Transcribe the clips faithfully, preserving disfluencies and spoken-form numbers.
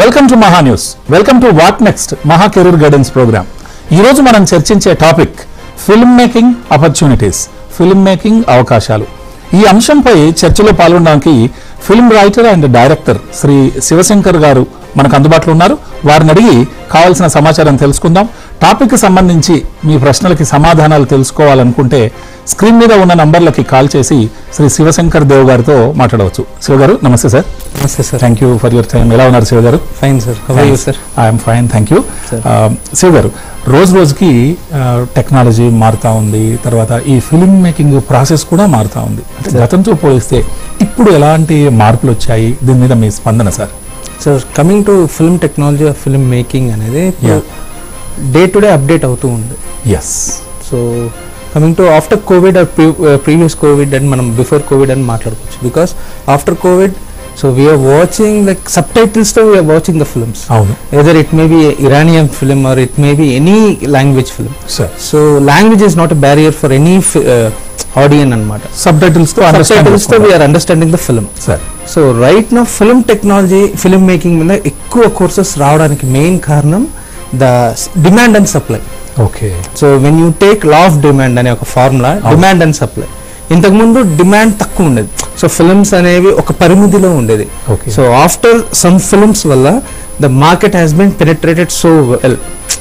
Welcome to మహా news. Welcome to what next మహా career guidance programme. ఈరోజు మనం చర్చించే topic film making opportunities, film making అవకాశాలు. ఈ అంశంపై చర్చలో పాల్గొనడానికి film writer and director Shri Shivashankar గారు మనకు అందుబాటులో ఉన్నారు. వారిని అడిగి కావాల్సిన సమాచారం తెలుసుకుందాం. టాపిక్కి సంబంధించి మీ ప్రశ్నలకి సమాధానాలు తెలుసుకోవాలనుకుంటే స్క్రీన్ మీద ఉన్న నంబర్లకి కాల్ చేసి శ్రీ శివశంకర్ దేవ్ గారితో మాట్లాడవచ్చు. శివ గారు నమస్తే సార్. నమస్తే sir, thank you for your time. ఎలా ఉన్నారు శివ గారు? Fine sir. I'm fine, thank you. Shiva గారు, రోజు రోజుకి టెక్నాలజీ మారుతూ ఉంది, తర్వాత ఈ ఫిల్మ్ మేకింగ్ ప్రాసెస్ కూడా మారుతూ ఉంది. అంటే గతంతో పోలిస్తే ఇప్పుడు ఎలాంటి మార్పులు వచ్చాయి, దీని మీద మీ స్పందన sir? Sir, coming to film technology of film making అనేది డే టు డే అప్డేట్ అవుతూ ఉంది. Yes. So coming to after covid or previous covid and మనం బిఫోర్ కోవిడ్ అని మాట్లాడుకోవచ్చు. Because after covid so we are watching like సబ్ టైటిల్స్తో we are watching the films. అవును. Either it may be Iranian film or it may be any language film. So language is not a barrier for any ఆడియన్ అనమాట. సబ్ టైటిల్స్తో టైటిల్స్తో we are understanding the film sir. So right నా film technology film making మీద ఎక్కువ courses రావడానికి main కారణం the demand and supply. Okay. So when you take law of demand అనే ఒక ఫార్ములా, డిమాండ్ అండ్ సప్లై. ఇంతకుముందు డిమాండ్ తక్కువ ఉండేది. సో ఫిల్మ్స్ అనేవి ఒక పరిమితిలో ఉండేది. సో ఆఫ్టర్ సమ్ ఫిల్మ్స్ వల్ల the market has been penetrated so well,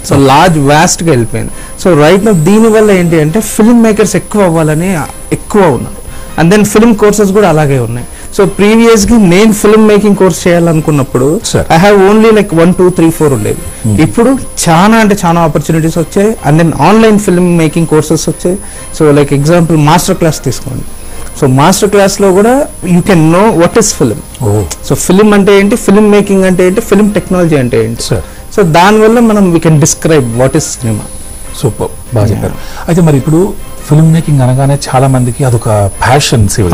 so large వ్యాస్ట్గా వెళ్ళిపోయింది. సో రైట్ నా దీనివల్ల ఏంటి అంటే ఫిల్మ్ మేకర్స్ ఎక్కువ అవ్వాలని ఎక్కువ ఉన్నారు. అండ్ దెన్ ఫిల్మ్ కోర్సెస్ కూడా అలాగే ఉన్నాయి. సో ప్రీవియస్గా నేను ఫిల్మ్ మేకింగ్ కోర్స్ చేయాలనుకున్నప్పుడు I have only like one two three four ఉండేది. ఇప్పుడు చాలా అంటే చాలా ఆపర్చునిటీస్ వచ్చాయి. And then online film making courses వచ్చాయి. So like example master class తీసుకోండి. సో మాస్టర్ క్లాస్లో కూడా you can know what is film. So film అంటే ఏంటి, ఫిల్మ్ మేకింగ్ అంటే ఏంటి, ఫిల్మ్ టెక్నాలజీ అంటే ఏంటి. సో దానివల్ల మనం we can describe what is cinema. Super, బాగా చెప్పారు. అయితే మరి ఇప్పుడు ఫిల్మ్ మేకింగ్ అనగానే చాలా మందికి అదొక ప్యాషన్ శివ.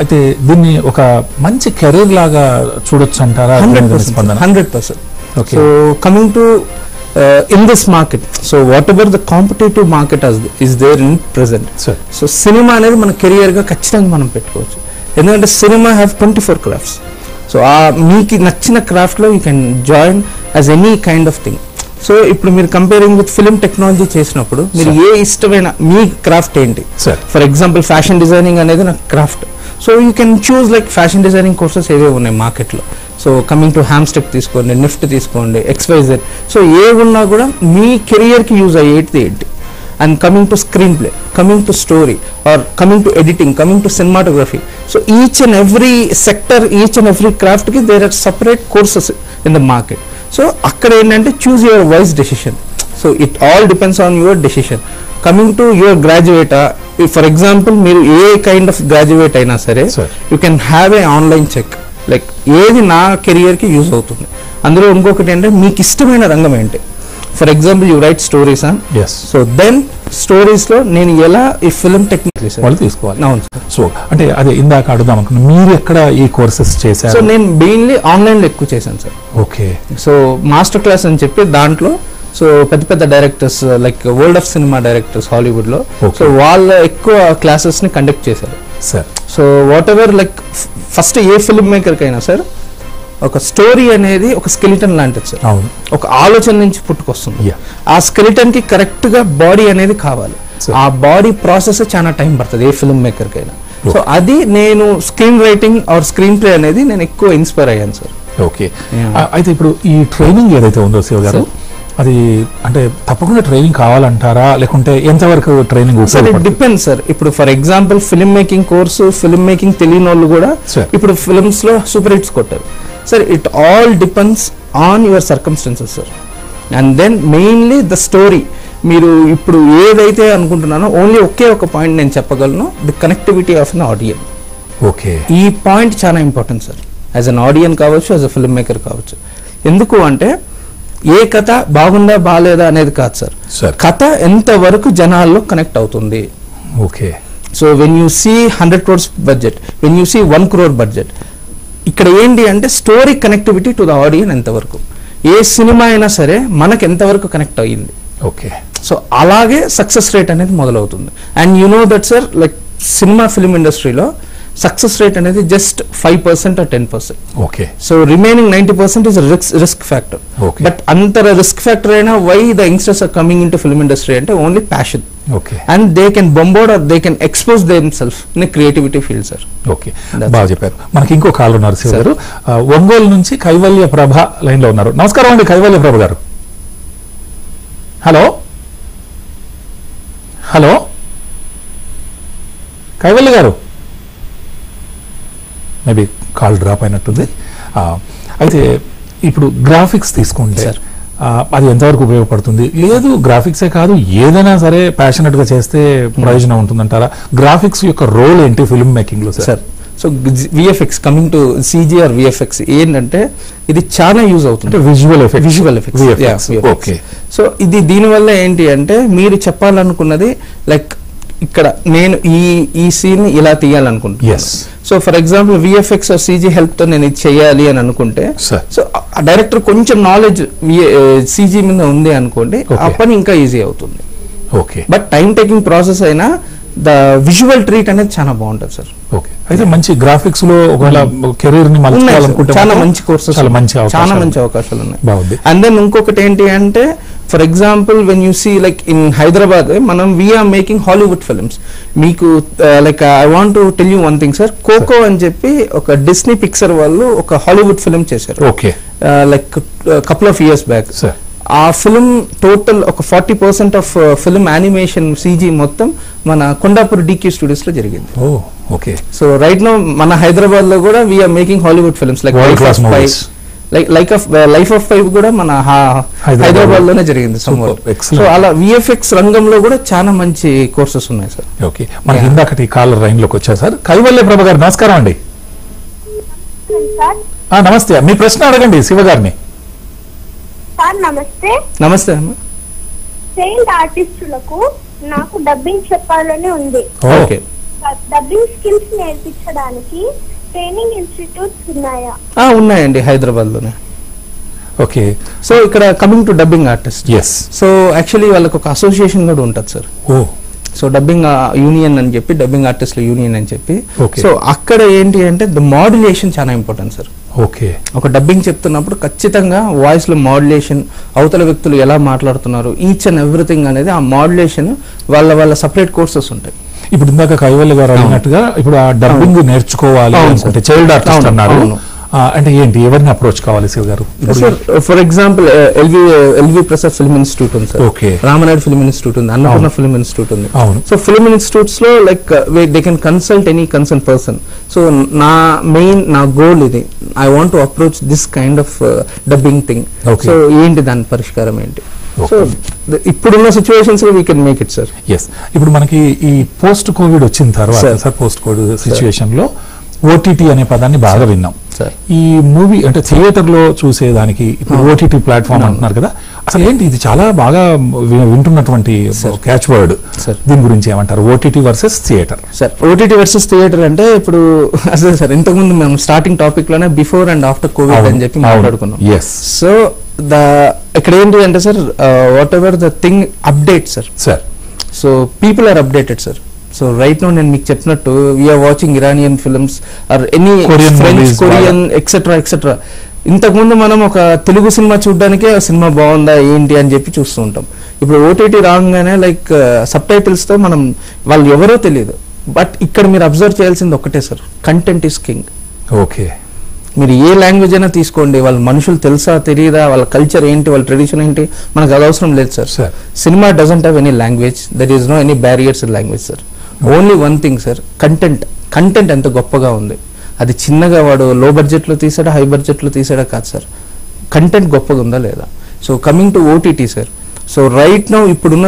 అయితే దీన్ని ఒక మంచి కెరీర్ లాగా చూడొచ్చు అంటారా? Hundred percent hundred percent. So coming to in this market, so whatever the competitive market is there in present, so cinema అనేది మన కెరియర్ గా ఖచ్చితంగా మనం పెట్టుకోవచ్చు. ఎందుకంటే cinema have twenty four crafts. So ఆ మీకు నచ్చిన క్రాఫ్ట్లో you can join as any kind of thing. So ఇప్పుడు మీరు కంపేరింగ్ విత్ ఫిల్మ్ టెక్నాలజీ చేసినప్పుడు మీరు ఏ ఇష్టమైన మీ క్రాఫ్ట్ ఏంటి? ఫర్ ఎగ్జాంపుల్ ఫ్యాషన్ డిజైనింగ్ అనేది నాకు craft. So you can choose like fashion designing courses ఏవే ఉన్నాయి మార్కెట్లో. సో కమింగ్ టు హ్యామ్స్టెక్ తీసుకోండి, నిఫ్ట్ తీసుకోండి, ఎక్స్వైజెడ్. సో ఏ ఉన్నా కూడా మీ కెరియర్కి యూజ్ అయ్యేది ఏంటి. And coming to screenplay, coming to story or coming to editing, coming to cinematography. So each and every sector, each and every క్రాఫ్ట్కి there are separate courses in the market. So అక్కడ ఏంటంటే choose your wise decision. So it all depends on your decision. Coming to your graduate, for example మీరు ఏ kind of graduate అయినా సరే you can have a online check like ఏది నా కెరియర్కి use అవుతుంది. అందులో ఇంకొకటి ఏంటంటే మీకు ఇష్టమైన రంగం ఏంటి. For example you write stories and so then స్టోరీస్లో నేను ఎలా ఈ ఫిల్మ్ టెక్నిక్ వాళ్ళు తీసుకోవాలి. అవును. సో అంటే అదే ఇందాక అడుగుదాం అనుకున్నా, మీరు ఎక్కడ ఈ కోర్సెస్ చేశారు? సో నేను మెయిన్లీ ఆన్లైన్లో ఎక్కువ చేశాను sir. Okay. So master class అని చెప్పి దాంట్లో సో పెద్ద పెద్ద directors like world of cinema directors హాలీవుడ్లో సో వాళ్ళు ఎక్కువ క్లాసెస్ని కండక్ట్ చేశారు sir. So whatever like first a film మేకర్కైనా సార్ ఒక స్టోరీ అనేది ఒక స్కెలిటన్ లాంటిది సార్. ఒక ఆలోచన నుంచి పుట్టుకొస్తుంది. ఆ స్కెలిటన్కి కరెక్ట్గా బాడీ అనేది కావాలి. ఆ బాడీ ప్రాసెస్ చాలా టైం పడుతుంది ఏ ఫిల్మ్ మేకర్కైనా. సో అది నేను screenwriting or screenplay అనేది నేను ఎక్కువ ఇన్స్పైర్ అయ్యాను సార్. ఓకే. అయితే ఇప్పుడు ఈ ట్రైనింగ్ ఏదైతే ఉందో శివ గారు, అది అంటే తప్పకుండా ట్రైనింగ్ కావాలంటారా లేకుంటే ఎంతవరకు ట్రైనింగ్? Depend sir. ఇప్పుడు for example film making course film making తెలియని వాళ్ళు కూడా ఇప్పుడు ఫిల్మ్స్లో సూపర్ హిట్స్ కొట్టారు sir. It all depends on your circumstances sir. And then mainly the story. మీరు ఇప్పుడు ఏదైతే అనుకుంటున్నానో ఓన్లీ ఒకే ఒక పాయింట్ నేను చెప్పగలను, the connectivity of an audience. Okay. ఈ పాయింట్ చాలా important sir, as an audience కావచ్చు, యాజ్ అ ఫిల్మ్ మేకర్ కావచ్చు. ఎందుకు అంటే ఏ కథ బాగుందా బాగాలేదా అనేది కాదు సార్, కథ ఎంతవరకు జనాల్లో కనెక్ట్ అవుతుంది. Okay. So when you see hundred crores budget, when you see one crore budget, ఇక్కడ ఏంటి అంటే story connectivity to the audience ఎంతవరకు. ఏ సినిమా అయినా సరే మనకు ఎంతవరకు కనెక్ట్ అయ్యింది. ఓకే. సో అలాగే సక్సెస్ రేట్ అనేది మొదలవుతుంది. And you know that sir, like cinema film ఇండస్ట్రీలో success rate అనేది just five percent or ten percent. Okay. So remaining ninety percent is a risk risk factor. Okay. But under a risk factor అయినా why the youngsters are coming into film industry అంటే only passion. Okay. And they can bombard or they can expose themselves in a creativity field, sir. Okay. బాగా చెప్పారు. మనకి ఇంకో call ఉన్నారు sir గారు. ఒంగోలు నుంచి కైవల్య ప్రభ line లో ఉన్నారు. నమస్కారం అండి కైవల్య ప్రభ గారు. హలో హలో కైవల్య గారు మేబీ కాల్ డ్రాప్ అయినట్టుంది. అయితే ఇప్పుడు గ్రాఫిక్స్ తీసుకుంటే అది ఎంతవరకు ఉపయోగపడుతుంది? లేదు గ్రాఫిక్సే కాదు ఏదైనా సరే ప్యాషనెట్గా చేస్తే ప్రయోజనం ఉంటుందంటారా? గ్రాఫిక్స్ యొక్క రోల్ ఏంటి ఫిల్మ్ మేకింగ్లో sir? So VFX coming to CG or VFX ఏంటంటే ఇది చాలా యూజ్ అవుతుంది. Visual effect visual effects. Okay. So ఇది దీనివల్ల ఏంటి అంటే మీరు చెప్పాలనుకున్నది లైక్ ఇక్కడ నేను ఈ ఈ సీన్ ఇలా తీయాలనుకుంటున్నాను. So for example VFX or CG help తో నేను ఇది చేయాలి అని అనుకుంటే సో డైరెక్టర్ కొంచెం నాలెడ్జ్ సిజీ మీద ఉంది అనుకోండి ఆ పని ఇంకా ఈజీ అవుతుంది. Okay. But time taking process అయినా ద విజువల్ ట్రీట్ అనేది చాలా బాగుంటుంది సార్. ఓకే. అయితే మంచి గ్రాఫిక్స్ లో ఒకవేళ కెరీర్ ని మలచాలనుకుంటే చాలా మంచి కోర్సెస్ చాలా మంచి చాలా మంచి అవకాశాలు ఉన్నాయి. బాగుంది. అండ్ దెన్ ఇంకొకటి ఏంటి అంటే for example when you see like in Hyderabad మనం వీఆర్ మేకింగ్ హాలీవుడ్ ఫిల్మ్స్. మీకు like I want to tell you one thing sir. Coco అని చెప్పి ఒక డిస్నీ పిక్చర్ వాళ్ళు ఒక హాలీవుడ్ ఫిల్మ్ చేశారు. Okay. Like couple of years back ఆ film total ఒక forty percent of film animation CG మొత్తం మన కుండాపూర్ డీక్యూ స్టూడియోస్ లో జరిగింది. ఓకే. సో రైట్ నౌ మన హైదరాబాద్ లో కూడా we are making Hollywood films like like like of life of Pi కూడా మన హైదరాబాద్ లోనే జరిగింది. సో అలా విఎఫ్ఎక్స్ రంగంలో కూడా చాలా మంచి కోర్సెస్ ఉన్నాయి సార్. ఓకే. మన ఇందాకటి కాలర్ లైన్ లోకి వచ్చారు సార్. కైవల్య ప్రభ గారు నమస్కారం అండి. నమస్తే. మీ ప్రశ్న అడగండి శివ గారిని. నమస్తే. నమస్తే అమ్మ. సెయింట్ ఆర్టిస్టులకు నాకు డబ్బింగ్ చెప్పాలని ఉంది. ఓకే. డబ్బింగ్ స్కిల్స్ నేర్పించడానికి ట్రైనింగ్ ఇన్స్టిట్యూట్స్ ఉన్నాయా? ఆ ఉన్నాయండి హైదరాబాద్ లోనే. ఓకే. సో ఇక్కడ coming to dubbing artist. yes. So actually వాళ్ళకి ఒక అసోసియేషన్ కూడా ఉంటుంది సార్. ఓ. సో డబ్బింగ్ యూనియన్ అని చెప్పి డబ్బింగ్ ఆర్టిస్టుల యూనియన్ అని చెప్పి సో అక్కడ ఏంటి అంటే ద మాడ్యులేషన్ చాలా ఇంపార్టెంట్ సార్. ఓకే. ఒక డబ్బింగ్ చెప్తున్నప్పుడు ఖచ్చితంగా వాయిస్ లో మాడ్యులేషన్ అవతల వ్యక్తులు ఎలా మాట్లాడుతున్నారు ఈచ్ అండ్ ఎవ్రీథింగ్ అనేది ఆ మాడ్యులేషన్ వాళ్ళ వాళ్ళ సపరేట్ కోర్సెస్ ఉంటాయి. ఇప్పుడు ఇందాక కైవల్య గారు అన్నట్టుగా ఇప్పుడు ఆ డబ్బింగ్ నేర్చుకోవాలి అనుకుంటే చైల్డ్ ఆర్టిస్ట్ అన్నారు అంటే ఏంటి ఎవరిని అప్రోచ్ కావాలి శివ గారు? For example L V L V Prasad film institute ఉంది sir. Okay. Ramanaidu film institute ఉంది, అన్నపూర్ణ ఫిల్మ్ ఇన్స్టిట్యూట్ ఉంది. అవును. సో ఫిల్మ్ ఇన్స్టిట్యూట్స్ లో like they can consult any concern person. So నా మెయిన్ నా గోల్ ఇది I want to approach this kind of dubbing thing. So ఏంటి దాని పరిష్కారం ఏంటి? సో ఇప్పుడున్న సిచ్యువేషన్స్ లో we can make it sir. yes. ఇప్పుడు మనకి ఈ పోస్ట్ కోవిడ్ వచ్చిన తర్వాత సార్ పోస్ట్ కోవిడ్ సిచ్యువేషన్ లో ఓటీటీ అనే పదాన్ని బాగా విన్నాం. ఈ మూవీ అంటే థియేటర్ లో చూసేదానికి ఇప్పుడు ఓటీటీ ప్లాట్ఫామ్ అంటున్నారు కదా, అసలు ఏంటి ఇది? చాలా బాగా వింటున్నటువంటి క్యాచ్ వర్డ్, దీని గురించి ఏమంటారు? OTT versus theatre sir. OTT versus theatre అంటే ఇప్పుడు అసలు సార్ ఇంతకుముందు మేము స్టార్టింగ్ టాపిక్ లోనే బిఫోర్ అండ్ ఆఫ్టర్ కోవిడ్ అని చెప్పి మాట్లాడుకున్నాం. yes. సో ద ఇక్కడ ఏంటి అంటే sir whatever the thing update sir sir so people are updated sir. So right no నేను మీకు చెప్పినట్టు we are watching Iranian films or any French Korean etcetera etcetera. ఇంతకుముందు మనం ఒక తెలుగు సినిమా చూడడానికే సినిమా బాగుందా ఏంటి అని చెప్పి చూస్తూ ఉంటాం. ఇప్పుడు ఓటీటీ రాగానే లైక్ సబ్ టైటిల్స్ తో మనం వాళ్ళు ఎవరో తెలియదు. బట్ ఇక్కడ మీరు అబ్జర్వ్ చేయాల్సింది ఒక్కటే sir, content is king. Okay. మీరు ఏ లాంగ్వేజ్ అయినా తీసుకోండి, వాళ్ళ మనుషులు తెలుసా తెలియదా, వాళ్ళ కల్చర్ ఏంటి, వాళ్ళ ట్రెడిషన్ ఏంటి, మనకు అది అవసరం లేదు sir. Sir cinema doesn't have any language, there is no any barriers in language sir. Only one thing sir, content. Content ఎంత గొప్పగా ఉంది, అది చిన్నగా వాడు లో బడ్జెట్లో తీసాడా హై బడ్జెట్లో తీసాడా కాదు సార్, కంటెంట్ గొప్పగా ఉందా లేదా. So coming to OTT sir. So right now ఇప్పుడున్న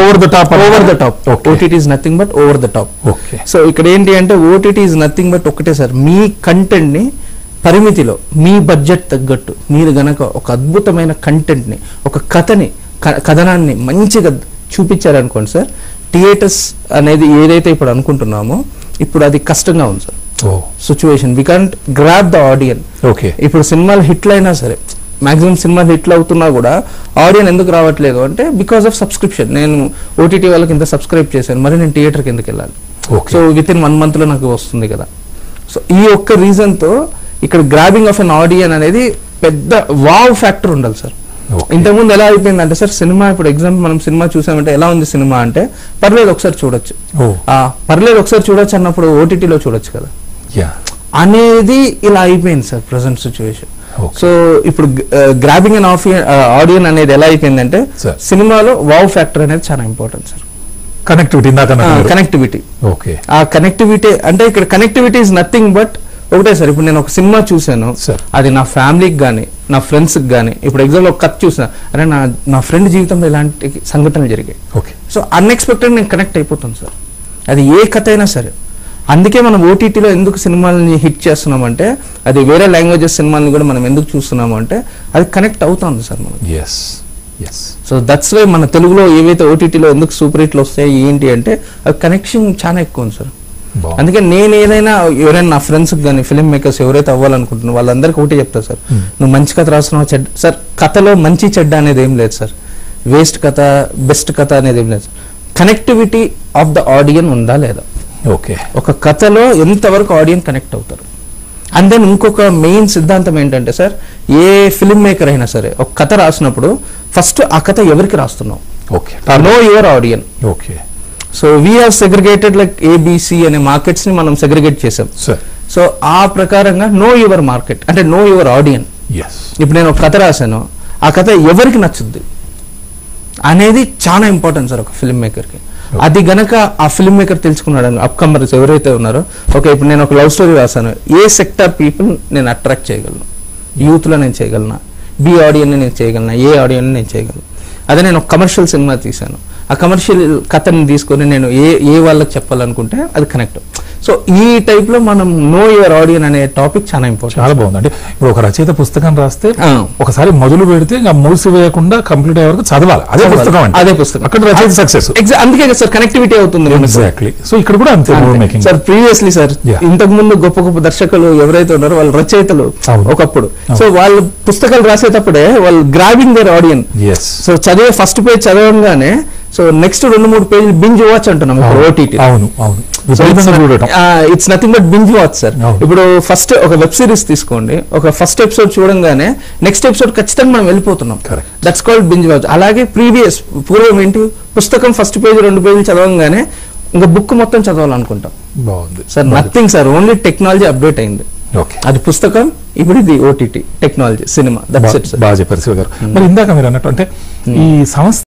over the top over the top OTT is nothing but over the top. Okay. So ఇక్కడ ఏంటి అంటే ఓటీటీ ఈజ్ నథింగ్ బట్ ఒకటే సార్, మీ కంటెంట్ని పరిమితిలో మీ బడ్జెట్ తగ్గట్టు మీరు గనక ఒక అద్భుతమైన కంటెంట్ని ఒక కథని కథనాన్ని మంచిగా చూపించారనుకోండి సార్, థియేటర్స్ అనేది ఏదైతే ఇప్పుడు అనుకుంటున్నామో ఇప్పుడు అది కష్టంగా ఉంది sir situation. We can't grab the audience. Okay. ఇప్పుడు సినిమాలు హిట్లు అయినా సరే మాక్సిమం సినిమాలు హిట్లు అవుతున్నా కూడా ఆడియన్స్ ఎందుకు రావట్లేదు అంటే బికాస్ ఆఫ్ సబ్స్క్రిప్షన్. నేను ఓటీటీ వాళ్ళకి ఇంత సబ్స్క్రైబ్ చేశాను, మరి నేను థియేటర్కి ఎందుకు వెళ్ళాలి? So within one month లో నాకు వస్తుంది కదా. సో ఈ ఒక్క రీజన్తో ఇక్కడ గ్రాబింగ్ ఆఫ్ అన్ ఆడియన్ అనేది పెద్ద వావ్ ఫ్యాక్టర్ ఉండాలి సార్. ఇంతకుముందు ఎలా అయిపోయింది అంటే సార్ సినిమా, ఇప్పుడు ఎగ్జాంపుల్ మనం సినిమా చూసామంటే ఎలా ఉంది సినిమా అంటే పర్లేదు ఒకసారి చూడొచ్చు, పర్లేదు ఒకసారి చూడొచ్చు అన్నప్పుడు ఓటీటీలో చూడొచ్చు కదా అనేది ఇలా అయిపోయింది సార్ ప్రజెంట్ సిచ్యువేషన్. సో ఇప్పుడు గ్రాబింగ్ అండ్ ఆడియన్ అనేది ఎలా అయిపోయిందంటే సినిమాలో వావ్ ఫ్యాక్టర్ అనేది చాలా important sir. Connectivity, connectivity okay. ఆ కనెక్టివిటీ అంటే ఇక్కడ కనెక్టివిటీ ఇస్ నథింగ్ బట్ ఒకటే సార్. ఇప్పుడు నేను ఒక సినిమా చూసాను, అది నా ఫ్యామిలీకి కానీ నా ఫ్రెండ్స్కి కానీ, ఇప్పుడు ఎగ్జాంపుల్ ఒక కథ చూసిన, అరే నా నా ఫ్రెండ్ జీవితంలో ఇలాంటి సంఘటనలు జరిగాయి ఓకే. సో అన్ఎక్స్పెక్టెడ్ నేను కనెక్ట్ అయిపోతాను సార్, అది ఏ కథ అయినా సరే. అందుకే మనం ఓటీటీలో ఎందుకు సినిమాలని హిట్ చేస్తున్నామంటే, అది వేరే లాంగ్వేజెస్ సినిమాలని కూడా మనం ఎందుకు చూస్తున్నాము అంటే అది కనెక్ట్ అవుతుంది సార్ మనం. Yes yes so that's why మన తెలుగులో ఏవైతే ఓటీటీలో ఎందుకు సూపర్ హిట్లు వస్తాయి ఏంటి అంటే అది కనెక్షన్ చాలా ఎక్కువ ఉంది సార్. అందుకే నేను ఏదైనా ఎవరైనా నా ఫ్రెండ్స్కి కానీ ఫిలిం మేకర్స్ ఎవరైతే అవ్వాలనుకుంటున్నారో వాళ్ళందరికీ ఒకటే చెప్తా సార్, నువ్వు మంచి కథ రాస్తున్నావు చెడ్డ సార్, కథలో మంచి చెడ్డ అనేది ఏం లేదు సార్, వేస్ట్ కథ బెస్ట్ కథ అనేది ఏం లేదు sir. Connectivity of the audience ఉందా లేదా ఓకే, ఒక కథలో ఎంతవరకు ఆడియన్ కనెక్ట్ అవుతారు. అండ్ దెన్ ఇంకొక మెయిన్ సిద్ధాంతం ఏంటంటే సార్, ఏ ఫిలిం మేకర్ అయినా సరే ఒక కథ రాసినప్పుడు ఫస్ట్ ఆ కథ ఎవరికి రాస్తున్నావు okay, know your audience okay. So we have segregated like ABC అనే మార్కెట్స్ ని మనం సెగ్రిగేట్ చేసాం సార్. సో ఆ ప్రకారంగా నో యువర్ మార్కెట్ అంటే నో యువర్ ఆడియన్. ఇప్పుడు నేను ఒక కథ రాశాను, ఆ కథ ఎవరికి నచ్చుద్ది అనేది చాలా ఇంపార్టెంట్ సార్ ఒక ఫిల్మ్ మేకర్కి. అది గనక ఆ ఫిల్మ్ మేకర్ తెలుసుకున్నాడు అప్కమర్స్ ఎవరైతే ఉన్నారో ఓకే, ఇప్పుడు నేను ఒక లవ్ స్టోరీ రాశాను, ఏ సెక్టర్ పీపుల్ నేను అట్రాక్ట్ చేయగలను, యూత్లో నేను చేయగలను, బి ఆడియన్ నేను చేయగలను, ఏ ఆడియన్ నేను చేయగలను. అదే నేను ఒక కమర్షియల్ సినిమా తీశాను, ఆ కమర్షియల్ కథని తీసుకొని నేను ఏ ఏ వాళ్ళకి చెప్పాలనుకుంటే అది కనెక్ట్. సో ఈ టైప్లో మనం నో యువర్ ఆడియన్ అనే టాపిక్ చాలా ఇంపార్టెంట్. చాలా బాగుంది. అంటే ఇప్పుడు ఒక రచయిత పుస్తకం రాస్తే ఒకసారి మొదలు పెడితే మూసివేయకుండా కంప్లీట్ అయ్యే వరకు చదవాలి, అదే పుస్తకం అదే పుస్తకం అక్కడ రచయిత సక్సెస్. అందుకే కదా సార్ కనెక్టివిటీ అవుతుంది. ఎగ్జాక్ట్లీ. సో ఇక్కడ కూడా అంతే సార్. ప్రీవియస్లీ సార్ ఇంతకు ముందు గొప్ప గొప్ప దర్శకులు ఎవరైతే ఉన్నారో వాళ్ళు రచయితలు ఒకప్పుడు, సో వాళ్ళు పుస్తకాలు రాసేటప్పుడే వాళ్ళు గ్రాబింగ్ దేర్ ఆడియన్. సో చదివే ఫస్ట్ పేజ్ చదవగానే సో నెక్స్ట్ రెండు మూడు పేజీలు బింజ్ వాచ్ అంటున్నాం ఇప్పుడు ఓటీటీ. అవును అవును. It's nothing but binge watch sir. ఇప్పుడు ఫస్ట్ ఒక వెబ్ సిరీస్ తీసుకోండి, ఒక ఫస్ట్ ఎపిసోడ్ చూడంగానే నెక్స్ట్ ఎపిసోడ్ ఖచ్చితంగా మనం వెళ్ళిపోతున్నాం, దట్స్ కాల్డ్ బింజ్ వాచ్. అలాగే ప్రీవియస్ పూర్వం ఏంటి, పుస్తకం ఫస్ట్ పేజ్ రెండు పేజీలు చదవగానే ఇంకా బుక్ మొత్తం చదవాలనుకుంటాం. బాగుంది sir. Nothing sir, only technology update అయింది, అది పుస్తకం, ఇప్పుడు ఇది ఓటీటీ టెక్నాలజీ సినిమా. That's it sir. బాగా చెప్పారు శివ గారు. మరి ఇందాక మీరు అన్నట్టు అంటే ఈ సంస్థ